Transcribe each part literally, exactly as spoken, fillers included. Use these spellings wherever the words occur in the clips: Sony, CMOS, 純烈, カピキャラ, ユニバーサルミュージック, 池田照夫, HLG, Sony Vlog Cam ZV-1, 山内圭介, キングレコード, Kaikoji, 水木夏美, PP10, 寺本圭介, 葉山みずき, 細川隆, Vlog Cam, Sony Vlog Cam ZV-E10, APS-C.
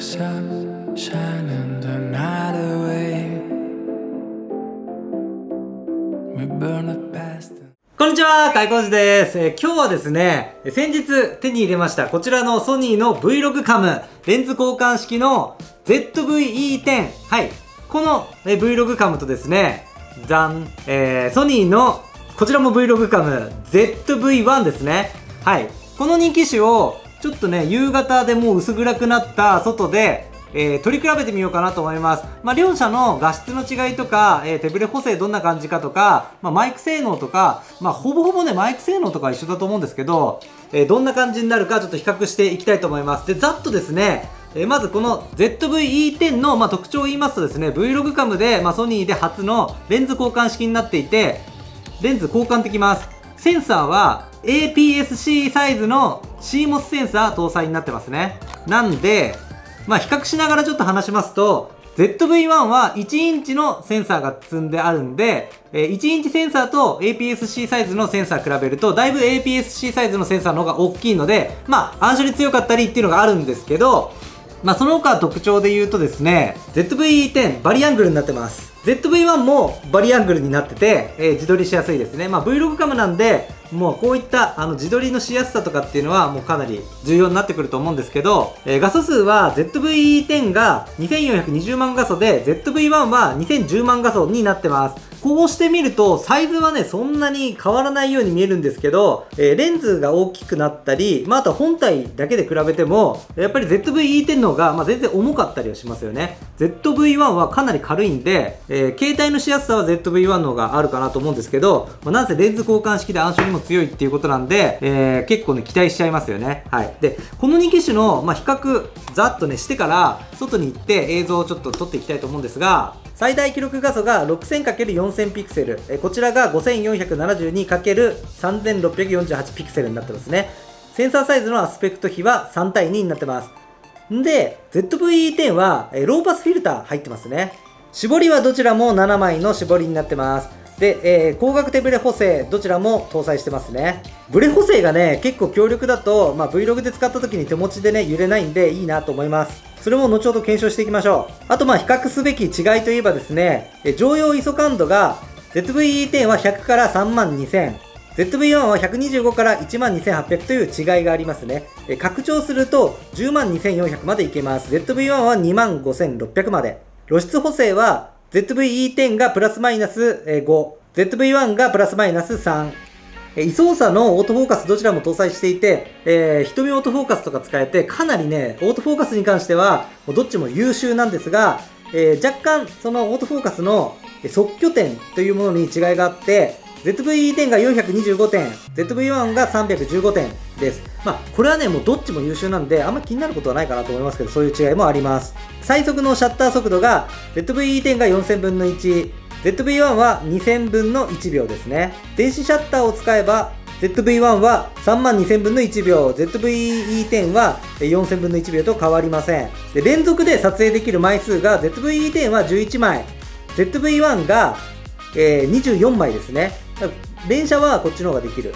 Sun shining the night away. We burn the past. こんにちは、Kaikojiです、えー。今日はですね、先日手に入れましたこちらのソニーの Vlog Cam レンズ交換式の ゼットブイイーテン、はい、この Vlog Cam とですね、ザン、えー、ソニーのこちらも Vlog Cam ゼットブイワン ですね。はい、このに機種をちょっとね、夕方でもう薄暗くなった外で、えー、取り比べてみようかなと思います。まあ、両者の画質の違いとか、えー、手ブレ補正どんな感じかとか、まあ、マイク性能とか、まあ、ほぼほぼね、マイク性能とか一緒だと思うんですけど、えー、どんな感じになるかちょっと比較していきたいと思います。で、ざっとですね、えー、まずこの ゼットブイイーテン の、まあ、特徴を言いますとですね、Vlog Cam で、まあ、ソニーで初のレンズ交換式になっていて、レンズ交換できます。センサーは エーピーエス-C サイズの シーモス センサー搭載になってますね。なんで、まあ比較しながらちょっと話しますと、ゼットブイワン はいちインチのセンサーが積んであるんで、いちインチセンサーと エーピーエス-C サイズのセンサー比べると、だいぶ エーピーエス-C サイズのセンサーの方が大きいので、まあ暗所に強かったりっていうのがあるんですけど、まあその他特徴で言うとですね、ゼットブイイーテン バリアングルになってます。ゼットブイワン もバリアングルになってて、えー、自撮りしやすいですね。まあ、Vlog Cam なんで、もうこういったあの自撮りのしやすさとかっていうのはもうかなり重要になってくると思うんですけど、えー、画素数は ゼットブイイーテン がにせんよんひゃくにじゅうまんがそで ゼットブイワン はにせんじゅうまんがそになってます。こうしてみるとサイズはねそんなに変わらないように見えるんですけど、えー、レンズが大きくなったり、まあ、あとは本体だけで比べてもやっぱり ゼットブイイーテン の方が、まあ、全然重かったりはしますよね。 ゼットブイワン はかなり軽いんで、えー、携帯のしやすさは ゼットブイワン の方があるかなと思うんですけど、まあ、なんせレンズ交換式で暗所にも強いっていうことなんで、えー、結構ね期待しちゃいますよね。はい、でこのに機種の、まあ、比較ざっとねしてから外に行って映像をちょっと撮っていきたいと思うんですが、最大記録画素が ろくせんかけるよんせん ピクセル、えこちらが ごせんよんひゃくななじゅうにかけるさんぜんろっぴゃくよんじゅうはち ピクセルになってますね。センサーサイズのアスペクト比はさんたいにになってます。んで ゼットブイイーテン はローパスフィルター入ってますね。絞りはどちらもななまいの絞りになってます。で、えー、光学手ブレ補正どちらも搭載してますね。ブレ補正がね結構強力だと、まあ、Vlog で使った時に手持ちでね揺れないんでいいなと思います。それも後ほど検証していきましょう。あとまあ比較すべき違いといえばですね、常用 アイエスオ 感度が ゼットブイイーテン はひゃくからさんまんにせん、 ゼットブイワン はひゃくにじゅうごからいちまんにせんはっぴゃくという違いがありますね。拡張するとじゅうまんにせんよんひゃくまでいけます。 ゼットブイワン はにまんごせんろっぴゃくまで。露出補正はゼットブイイーテン がプラスマイナスご、ゼットブイワン がプラスマイナスさん。位操作のオートフォーカスどちらも搭載していて、えー、瞳オートフォーカスとか使えて、かなりね、オートフォーカスに関しては、どっちも優秀なんですが、えー、若干、そのオートフォーカスの即拠点というものに違いがあって、ゼットブイイーテン がよんひゃくにじゅうごてん、ゼットブイワン がさんびゃくじゅうごてんです。まあ、これはね、もうどっちも優秀なんで、あんま気になることはないかなと思いますけど、そういう違いもあります。最速のシャッター速度が、ゼットブイイーテン がよんせんぶんのいち、ゼットブイワン はにせんぶんのいちびょうですね。電子シャッターを使えば、ゼットブイワン はさんまんにせんぶんのいちびょう、ゼットブイイーテン はよんせんぶんのいちびょうと変わりません。で、連続で撮影できる枚数が、ゼットブイイーテン はじゅういちまい、ゼットブイワン が、えー、にじゅうよんまいですね。連写はこっちの方ができる。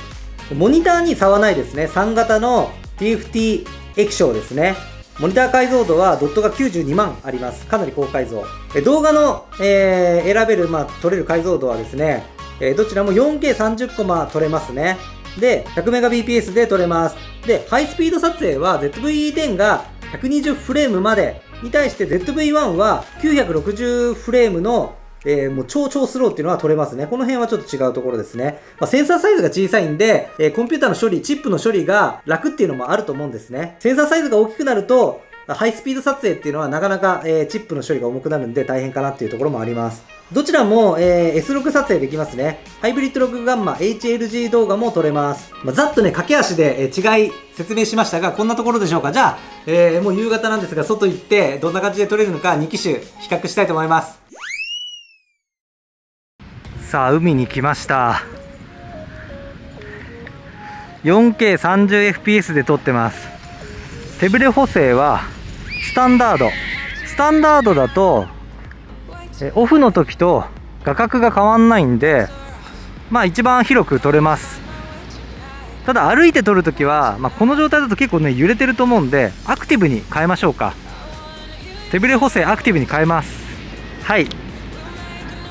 モニターに差はないですね。さん型の ティーエフティー 液晶ですね。モニター解像度はドットがきゅうじゅうにまんあります。かなり高解像。動画の、えー、選べる、まあ、撮れる解像度はですね、えー、どちらも よんケーさんじゅう コマ撮れますね。で ひゃくメガビーピーエス で撮れます。でハイスピード撮影は ゼットブイイーテン がひゃくにじゅうフレームまでに対して ゼットブイワン はきゅうひゃくろくじゅうフレームのえー、もう超超スローっていうのは取れますね。この辺はちょっと違うところですね。まあ、センサーサイズが小さいんで、えー、コンピューターの処理、チップの処理が楽っていうのもあると思うんですね。センサーサイズが大きくなると、ハイスピード撮影っていうのはなかなか、えー、チップの処理が重くなるんで大変かなっていうところもあります。どちらも、えー、エスろく 撮影できますね。ハイブリッドログガンマ エイチエルジー 動画も撮れます。まあ、ざっとね、駆け足で、えー、違い説明しましたが、こんなところでしょうか。じゃあ、えー、もう夕方なんですが、外行ってどんな感じで撮れるのかに機種比較したいと思います。さあ海に来ました。 よんケーさんじゅうエフピーエス で撮ってます。手ブレ補正はスタンダードスタンダードだとえオフの時と画角が変わんないんで、まあ一番広く撮れます。ただ歩いて撮るときは、まあ、この状態だと結構ね揺れてると思うんで、アクティブに変えましょうか。手ぶれ補正アクティブに変えます。はい、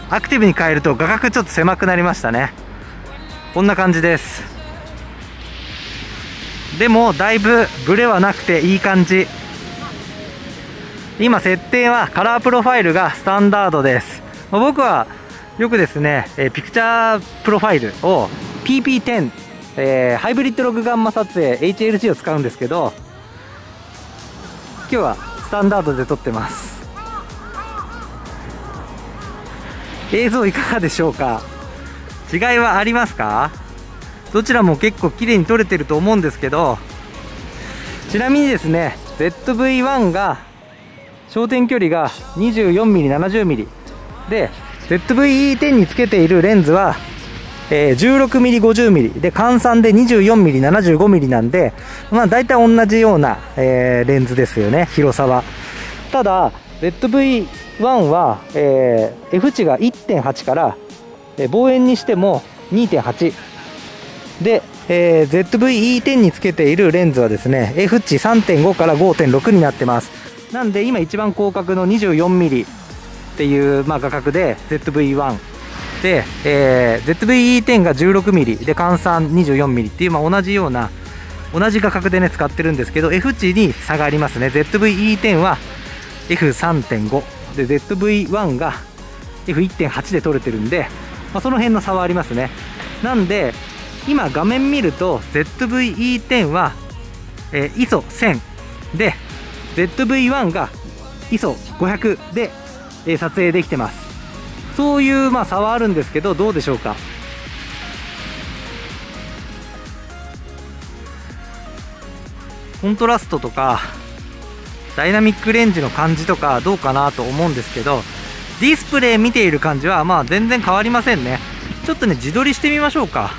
アクティブに変えると画角ちょっと狭くなりましたね。こんな感じです。でもだいぶブレはなくていい感じ。今設定はカラープロファイルがスタンダードです。僕はよくですねピクチャープロファイルを ピーピーテン、えー、ハイブリッドログガンマ撮影 エイチエルシー を使うんですけど、今日はスタンダードで撮ってます。映像いかがでしょうか。違いはありますか。どちらも結構綺麗に撮れてると思うんですけど、ちなみにですね ゼットブイワン が焦点距離が にじゅうよんミリ ななじゅうミリ で ゼットブイイーテン につけているレンズは じゅうろくミリ ごじゅうミリ で換算で にじゅうよんミリ ななじゅうごミリ なんで、まあ大体同じようなレンズですよね、広さは。ただ ゼットブイワン は F 値が いってんはち から望遠にしても にてんはちで、えー、ゼットブイイーテン につけているレンズはですね F 値 さんてんご から ごてんろく になってます。なんで今一番広角の にじゅうよんミリ っていう、まあ、画角で ゼットブイワン で、えー、ゼットブイイーテン が じゅうろくミリ で換算 にじゅうよんミリ っていう、まあ、同じような同じ画角でね使ってるんですけど F 値に差がありますね。 ゼットブイイーテン は エフ さんてんご で ゼットブイワン が エフ いってんはち で撮れてるんで、まあ、その辺の差はありますね。なんで今画面見ると ゼットブイイーテン は、えー、アイエスオせん で ゼットブイワン が アイエスオごひゃく で、えー、撮影できてます。そういう、まあ、差はあるんですけど、どうでしょうか。コントラストとかダイナミックレンジの感じとかどうかなと思うんですけど、ディスプレイ見ている感じはまあ全然変わりませんね。ちょっとね自撮りしてみましょうか。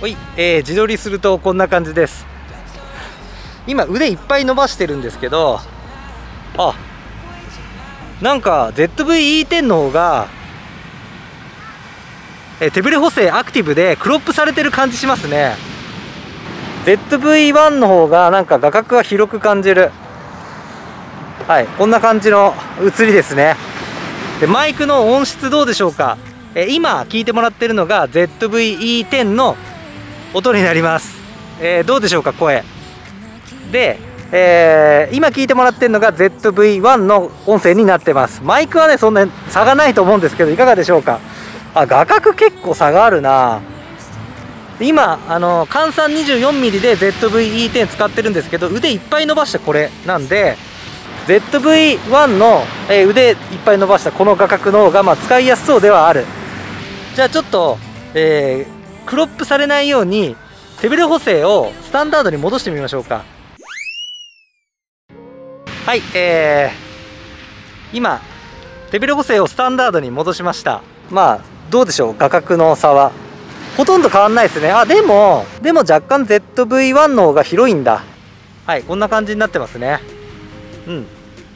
はい、えー、自撮りするとこんな感じです。今腕いっぱい伸ばしてるんですけど、あ、なんか ゼットブイイーテン の方が、えー、手ぶれ補正アクティブでクロップされてる感じしますね。 ゼットブイワン の方がなんか画角が広く感じる。はい、こんな感じの写りですね。でマイクの音質どうでしょうか。えー、今聞いてもらってるのが ゼットブイイーテン の音になります。えー、どうでしょうか声で、えー、今聞いてもらってるのが ゼットブイワン の音声になってます。マイクはねそんな差がないと思うんですけど、いかがでしょうか。あ、画角結構差があるな。今あの換算 にじゅうよんミリ で ゼットブイイーテン 使ってるんですけど、腕いっぱい伸ばしてこれなんで、 ゼットブイワン の、えー、腕いっぱい伸ばしたこの画角の方がまあ使いやすそうではある。じゃあちょっと、えー、クロップされないように手ぶれ補正をスタンダードに戻してみましょうか。はい、えー、今手ぶれ補正をスタンダードに戻しました。まあどうでしょう、画角の差はほとんど変わんないですね。あ、でもでも若干 ゼットブイワン の方が広いんだ。はい、こんな感じになってますね。うん、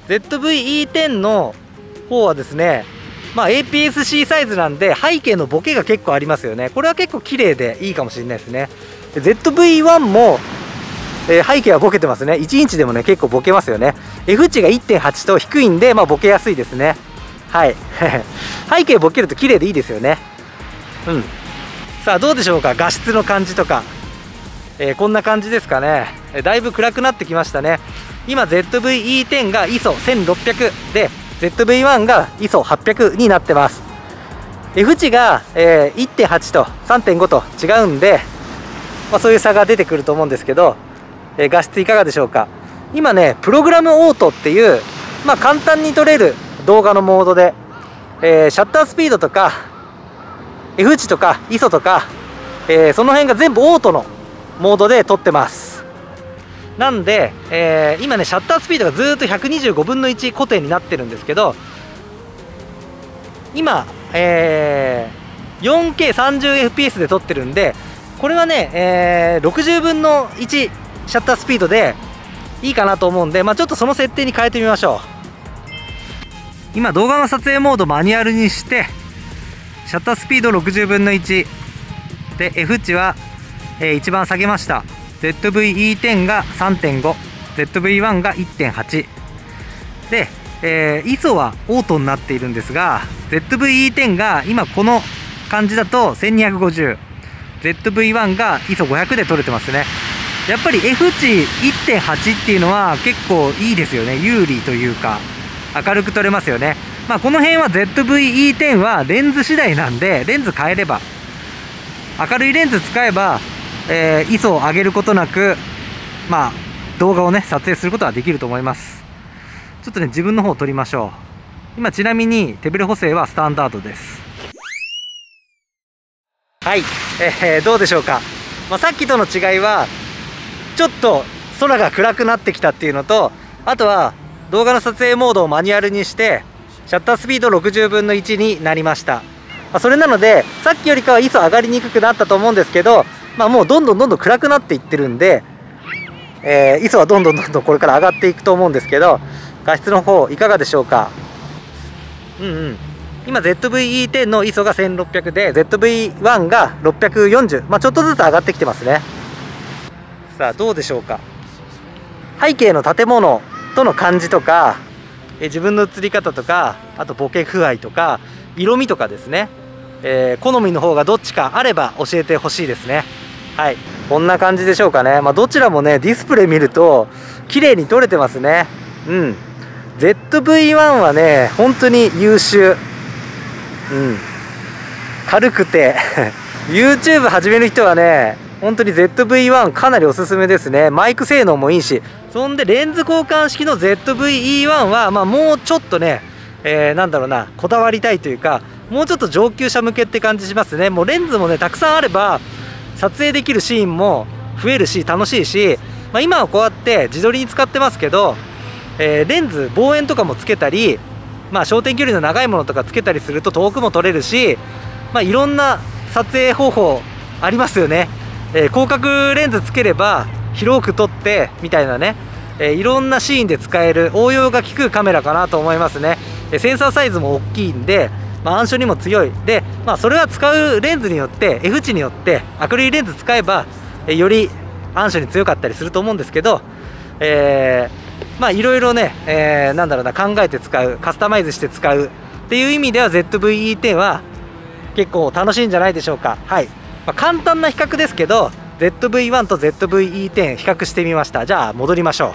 ゼットブイイーテン の方はですね、まあ、エーピーエス シー サイズなんで背景のボケが結構ありますよね。これは結構綺麗でいいかもしれないですね。 ゼットブイワン も、えー、背景はボケてますね。いちインチでもね結構ボケますよね。 F 値が いってんはち と低いんで、まあ、ボケやすいですね。はい背景ボケると綺麗でいいですよね。うん、さあどうでしょうか、画質の感じとか、えー、こんな感じですかね。だいぶ暗くなってきましたね。今 ゼットブイイーテン が アイエスオせんろっぴゃく で ゼットブイワン が アイエスオはっぴゃく になってます。 F 値が、えー、いってんはち と さんてんご と違うんで、まあ、そういう差が出てくると思うんですけど、えー、画質いかがでしょうか。今ねプログラムオートっていう、まあ、簡単に撮れる動画のモードで、えー、シャッタースピードとか F 値とか アイエスオ とか、えー、その辺が全部オートのモードで撮ってます。なんで、えー、今ねシャッタースピードがずっとひゃくにじゅうごぶんのいち固定になってるんですけど、今、えー、よんケー さんじゅうエフピーエス で撮ってるんで、これはね、えー、ろくじゅうぶんのいちシャッタースピードでいいかなと思うんで、まあ、ちょっとその設定に変えてみましょう。今動画の撮影モードマニュアルにして、シャッタースピードろくじゅうぶんのいちで F 値は、えー、一番下げました。 ゼットブイイーテン が さんてんご、 ゼットブイワン が いってんはち で、えー、アイエスオー はオートになっているんですが、 ゼットブイイーテン が今この感じだと せんにひゃくごじゅう、 ゼットブイワン が アイエスオーごひゃく で取れてますね。やっぱり F 値 いってんはち っていうのは結構いいですよね。有利というか明るく撮れますよね。まあこの辺は ゼットブイイーテン はレンズ次第なんで、レンズ変えれば、明るいレンズ使えば、えー、アイエスオー を上げることなく、まあ動画をね撮影することはできると思います。ちょっとね自分の方を撮りましょう。今ちなみに手ブレ補正はスタンダードです。はい、えー、どうでしょうか。まあ、さっきとの違いはちょっと空が暗くなってきたっていうのと、あとは動画の撮影モードをマニュアルにしてシャッタースピードろくじゅうぶんのいちになりました。まあ、それなのでさっきよりかは アイエスオー 上がりにくくなったと思うんですけど、まあ、もうどんどんどんどん暗くなっていってるんで、えー、アイエスオー はどんどんどんどんこれから上がっていくと思うんですけど、画質の方いかがでしょうか。うんうん、今 ゼットブイイーテン の アイエスオー がせんろっぴゃくで ゼットブイワン がろっぴゃくよんじゅう、まあ、ちょっとずつ上がってきてますね。さあどうでしょうか。背景の建物との感じとか、え自分の映り方とか、あとボケ具合とか色味とかですね、えー、好みの方がどっちかあれば教えてほしいですね。はい、こんな感じでしょうかね。まあ、どちらもねディスプレイ見ると綺麗に撮れてますね。うん、 ゼットブイワン はね本当に優秀、うん、軽くてYouTube 始める人はね本当に ゼットブイワン かなりおすすめですね。マイク性能もいいし、そんでレンズ交換式の ゼットブイイーワン は、まあ、もうちょっとね、えー、なんだろうな、こだわりたいというか、もうちょっと上級者向けって感じしますね。もうレンズもねたくさんあれば撮影できるシーンも増えるし楽しいし、まあ、今はこうやって自撮りに使ってますけど、えー、レンズ望遠とかもつけたり、まあ、焦点距離の長いものとかつけたりすると遠くも撮れるし、まあ、いろんな撮影方法ありますよね。えー、広角レンズつければ広く撮ってみたいなね、えー、いろんなシーンで使える応用が利くカメラかなと思いますね。えー、センサーサイズも大きいんで、まあ、暗所にも強いで、まあ、それは使うレンズによって F 値によってアクリルレンズ使えば、えー、より暗所に強かったりすると思うんですけど、えー、まあいろいろね、えー、なんだろうな、考えて使う、カスタマイズして使うっていう意味では ゼットブイイーテン は結構楽しいんじゃないでしょうか。はい、まあ簡単な比較ですけど ゼットブイワン と ゼットブイイーテン 比較してみました。じゃあ戻りましょう。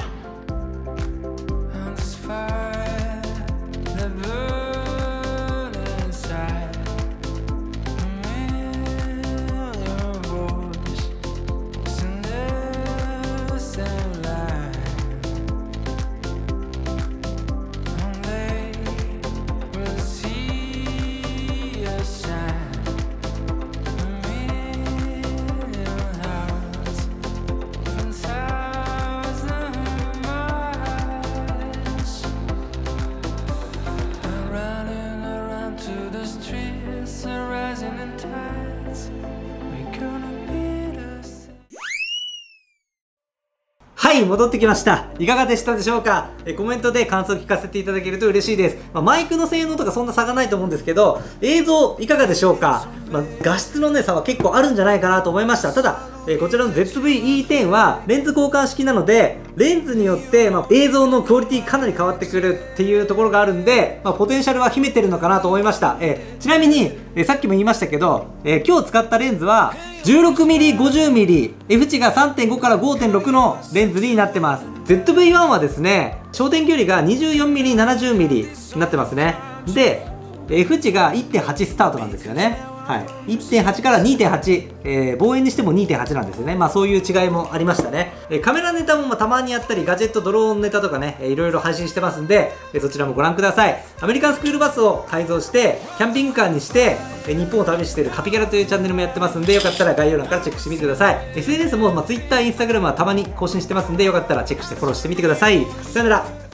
はい、戻ってきました。いかがでしたでしょうか。えコメントで感想を聞かせていただけると嬉しいです。まあ、マイクの性能とかそんな差がないと思うんですけど、映像いかがでしょうか。まあ、画質の、ね、差は結構あるんじゃないかなと思いました。ただえこちらの ゼットブイイーテン はレンズ交換式なので、レンズによって、まあ、映像のクオリティかなり変わってくるっていうところがあるんで、まあ、ポテンシャルは秘めてるのかなと思いました。えちなみにえさっきも言いましたけど、え今日使ったレンズは じゅうろくミリ、ごじゅうミリ、 F 値が さんてんご から ごてんろく のレンズになってます。 ゼットブイワン はですね焦点距離が にじゅうよんミリ、ななじゅうミリ になってますね。で F 値が いってんはち スタートなんですよね。はい、いってんはち から にてんはち、えー、望遠にしても にてんはち なんですよね。まあそういう違いもありましたね。えー、カメラネタもまあたまにやったり、ガジェットドローンネタとかね、えー、いろいろ配信してますんで、えー、そちらもご覧ください。アメリカンスクールバスを改造してキャンピングカーにして、えー、日本を旅しているカピキャラというチャンネルもやってますんで、よかったら概要欄からチェックしてみてください。 エスエヌエス も、まあ、Twitter、Instagram はたまに更新してますんで、よかったらチェックしてフォローしてみてください。さよなら。